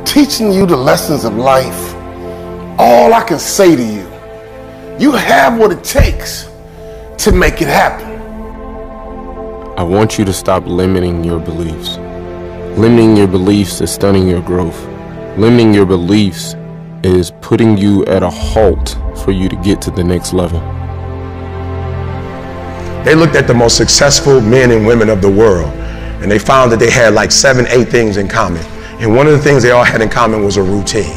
from teaching you the lessons of life, all I can say to you, you have what it takes to make it happen. I want you to stop limiting your beliefs. Limiting your beliefs is stunning your growth. Limiting your beliefs is putting you at a halt for you to get to the next level. They looked at the most successful men and women of the world, and they found that they had like 7, 8 things in common. And one of the things they all had in common was a routine.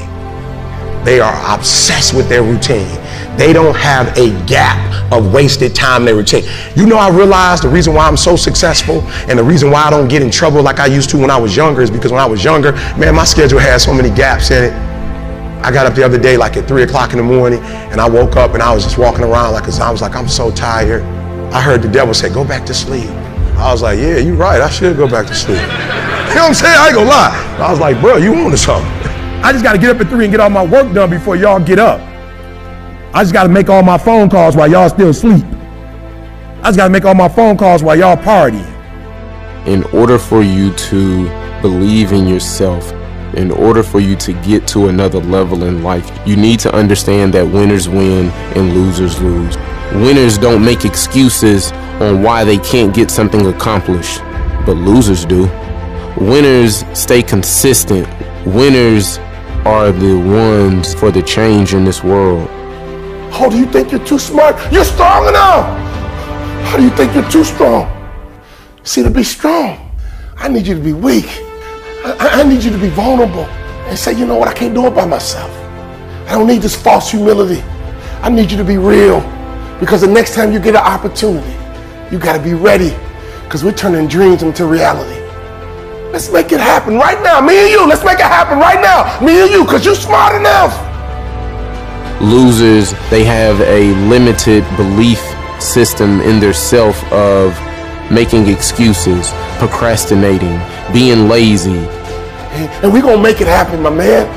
They are obsessed with their routine. They don't have a gap of wasted time in their routine. You know, I realized the reason why I'm so successful and the reason why I don't get in trouble like I used to when I was younger is because when I was younger, man, my schedule had so many gaps in it. I got up the other day like at 3 o'clock in the morning, and I woke up and I was just walking around like a zombie. I was like, I'm so tired. I heard the devil say, go back to sleep. I was like, yeah, you're right. I should go back to sleep. You know what I'm saying? I ain't gonna lie. I was like, bro, you on to something. I just gotta get up at 3 and get all my work done before y'all get up. I just gotta make all my phone calls while y'all still asleep. I just gotta make all my phone calls while y'all partying. In order for you to believe in yourself, in order for you to get to another level in life, you need to understand that winners win and losers lose. Winners don't make excuses on why they can't get something accomplished, but losers do. Winners stay consistent. Winners are the ones for the change in this world. How do you think you're too smart? You're strong enough. How do you think you're too strong? See, to be strong, I need you to be weak. I need you to be vulnerable and say, you know what, I can't do it by myself. I don't need this false humility. I need you to be real. Because the next time you get an opportunity, you gotta be ready, because we're turning dreams into reality. Let's make it happen right now, me and you. Let's make it happen right now, me and you, because you're smart enough. Losers, they have a limited belief system in their self of making excuses, procrastinating, being lazy. And we're gonna make it happen, my man.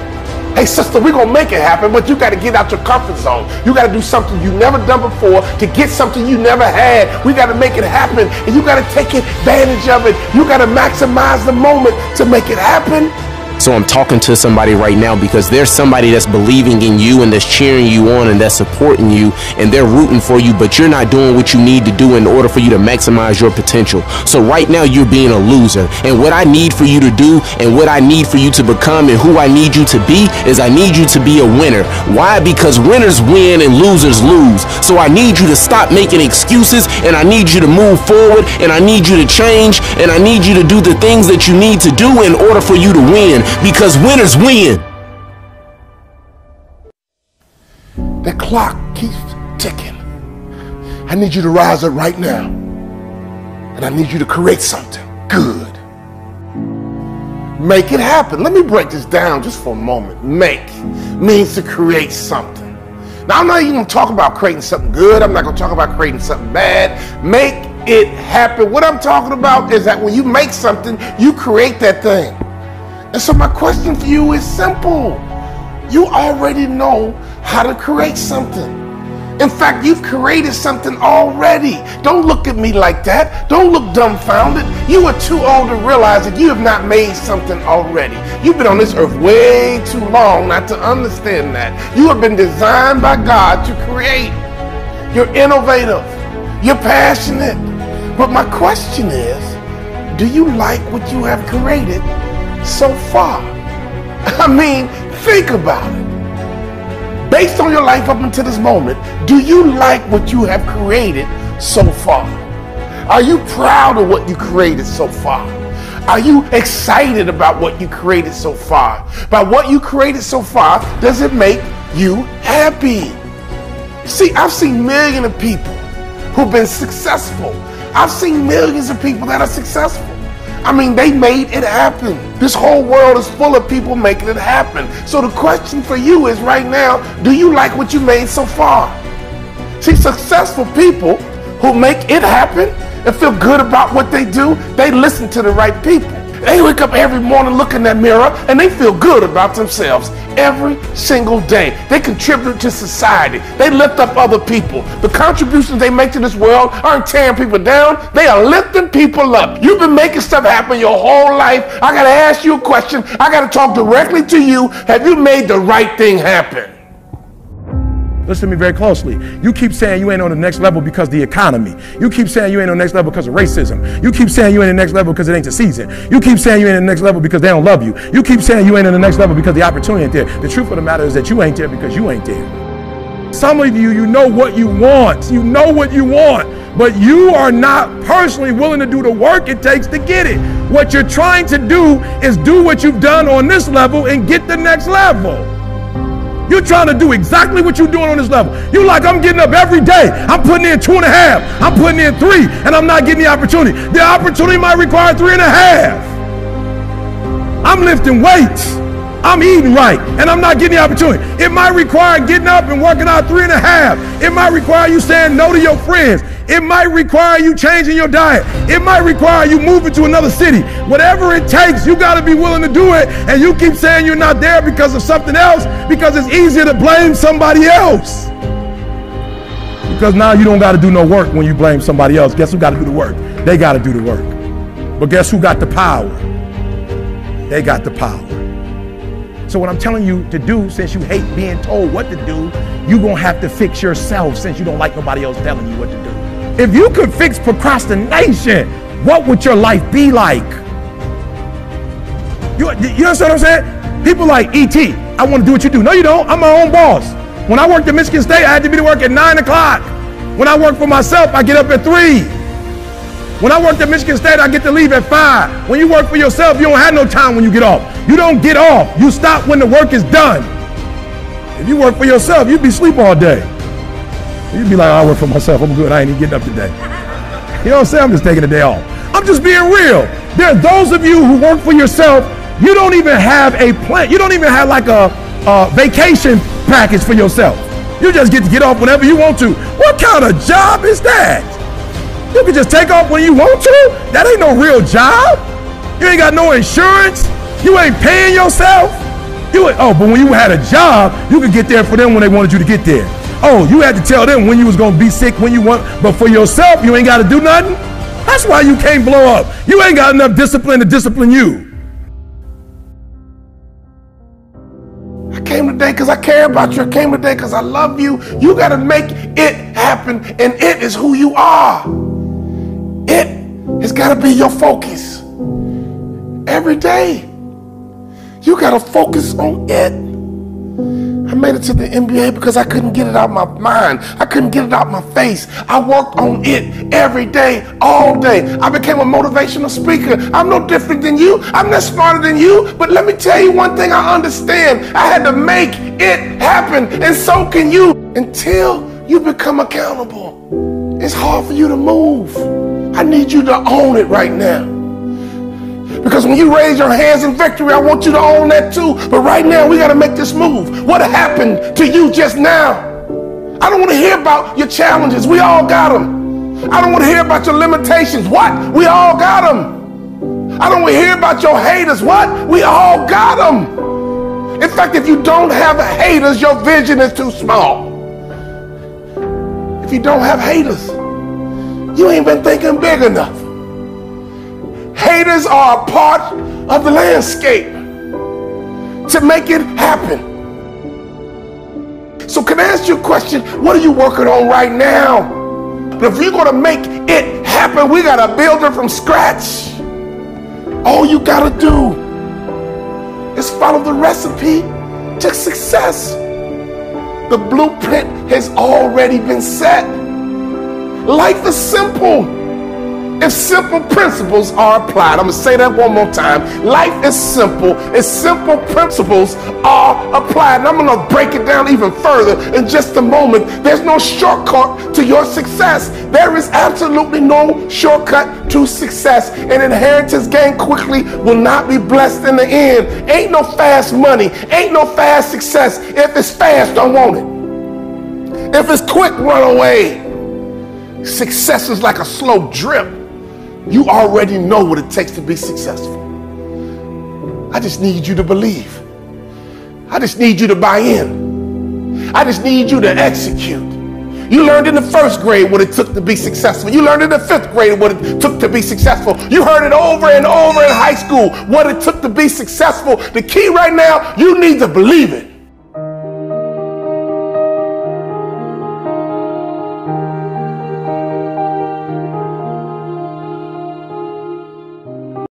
Hey sister, we're gonna make it happen, but you gotta get out your comfort zone. You gotta do something you've never done before to get something you never had. We gotta make it happen, and you gotta take advantage of it. You gotta maximize the moment to make it happen. So I'm talking to somebody right now because there's somebody that's believing in you and that's cheering you on and that's supporting you and they're rooting for you, but you're not doing what you need to do in order for you to maximize your potential. So right now you're being a loser. And what I need for you to do and what I need for you to become and who I need you to be is I need you to be a winner. Why? Because winners win and losers lose. So I need you to stop making excuses, and I need you to move forward, and I need you to change, and I need you to do the things that you need to do in order for you to win. Because winners win. The clock keeps ticking. I need you to rise up right now. And I need you to create something good. Make it happen. Let me break this down just for a moment. Make means to create something. Now, I'm not even going to talk about creating something good. I'm not going to talk about creating something bad. Make it happen. What I'm talking about is that when you make something, you create that thing. And so my question for you is simple. You already know how to create something. In fact, you've created something already. Don't look at me like that. Don't look dumbfounded. You are too old to realize that you have not made something already. You've been on this earth way too long not to understand that. You have been designed by God to create. You're innovative. You're passionate. But my question is, do you like what you have created so far? I mean, think about it. Based on your life up until this moment, do you like what you have created so far? Are you proud of what you created so far? Are you excited about what you created so far? By what you created so far, does it make you happy? See, I've seen millions of people who've been successful. I've seen millions of people that are successful. I mean, they made it happen. This whole world is full of people making it happen. So the question for you is right now, do you like what you made so far? See, successful people who make it happen and feel good about what they do, they listen to the right people. They wake up every morning, look in that mirror, and they feel good about themselves every single day. They contribute to society. They lift up other people. The contributions they make to this world aren't tearing people down. They are lifting people up. You've been making stuff happen your whole life. I got to ask you a question. I got to talk directly to you. Have you made the right thing happen? Listen to me very closely. You keep saying you ain't on the next level because of the economy. You keep saying you ain't on the next level because of racism. You keep saying you ain't on the next level because it ain't the season. You keep saying you ain't on the next level because they don't love you. You keep saying you ain't on the next level because the opportunity ain't there. The truth of the matter is that you ain't there because you ain't there. Some of you, you know what you want. You know what you want, but you are not personally willing to do the work it takes to get it. What you're trying to do is do what you've done on this level and get the next level. You're trying to do exactly what you're doing on this level. You're like, I'm getting up every day. I'm putting in 2.5. I'm putting in 3, and I'm not getting the opportunity. The opportunity might require 3.5. I'm lifting weights. I'm eating right, and I'm not getting the opportunity. It might require getting up and working out 3.5. It might require you saying no to your friends. It might require you changing your diet. It might require you moving to another city. Whatever it takes, you got to be willing to do it. And you keep saying you're not there because of something else, because it's easier to blame somebody else. Because now you don't got to do no work when you blame somebody else. Guess who got to do the work? They got to do the work. But guess who got the power? They got the power. So what I'm telling you to do, since you hate being told what to do, you're going to have to fix yourself since you don't like nobody else telling you what to do. If you could fix procrastination, what would your life be like? You understand what I'm saying? People like E.T., I want to do what you do. No, you don't. I'm my own boss. When I worked at Michigan State, I had to be to work at 9 o'clock. When I work for myself, I get up at 3. When I worked at Michigan State, I get to leave at 5. When you work for yourself, you don't have no time when you get off. You don't get off. You stop when the work is done. If you work for yourself, you'd be asleep all day. You'd be like, I work for myself. I'm good. I ain't even getting up today. You know what I'm saying? I'm just taking the day off. I'm just being real. There are those of you who work for yourself. You don't even have a plan. You don't even have like a vacation package for yourself. You just get to get off whenever you want to. What kind of job is that? You can just take off when you want to? That ain't no real job. You ain't got no insurance. You ain't paying yourself. But when you had a job, you could get there for them when they wanted you to get there. Oh, you had to tell them when you was going to be sick, when you want, but for yourself, you ain't got to do nothing. That's why you can't blow up. You ain't got enough discipline to discipline you. I came today because I care about you. I came today because I love you. You got to make it happen, and it is who you are. It has got to be your focus. Every day, you got to focus on it. I made it to the NBA because I couldn't get it out of my mind. I couldn't get it out of my face. I worked on it every day, all day. I became a motivational speaker. I'm no different than you. I'm not smarter than you. But let me tell you one thing I understand. I had to make it happen. And so can you. Until you become accountable, it's hard for you to move. I need you to own it right now. Because when you raise your hands in victory, I want you to own that too. But right now, we got to make this move. What happened to you just now? I don't want to hear about your challenges. We all got them. I don't want to hear about your limitations. What? We all got them. I don't want to hear about your haters. What? We all got them. In fact, if you don't have haters, your vision is too small. If you don't have haters, you ain't been thinking big enough. Haters are a part of the landscape to make it happen. So can I ask you a question? What are you working on right now? But if you're going to make it happen, we got to build it from scratch. All you got to do is follow the recipe to success. The blueprint has already been set. Life is simple if simple principles are applied. I'm going to say that one more time. Life is simple if simple principles are applied. And I'm going to break it down even further in just a moment. There's no shortcut to your success. There is absolutely no shortcut to success. An inheritance gained quickly will not be blessed in the end. Ain't no fast money. Ain't no fast success. If it's fast, don't want it. If it's quick, run away. Success is like a slow drip. You already know what it takes to be successful. I just need you to believe. I just need you to buy in. I just need you to execute. You learned in the first grade what it took to be successful. You learned in the fifth grade what it took to be successful. You heard it over and over in high school, what it took to be successful. The key right now, you need to believe it.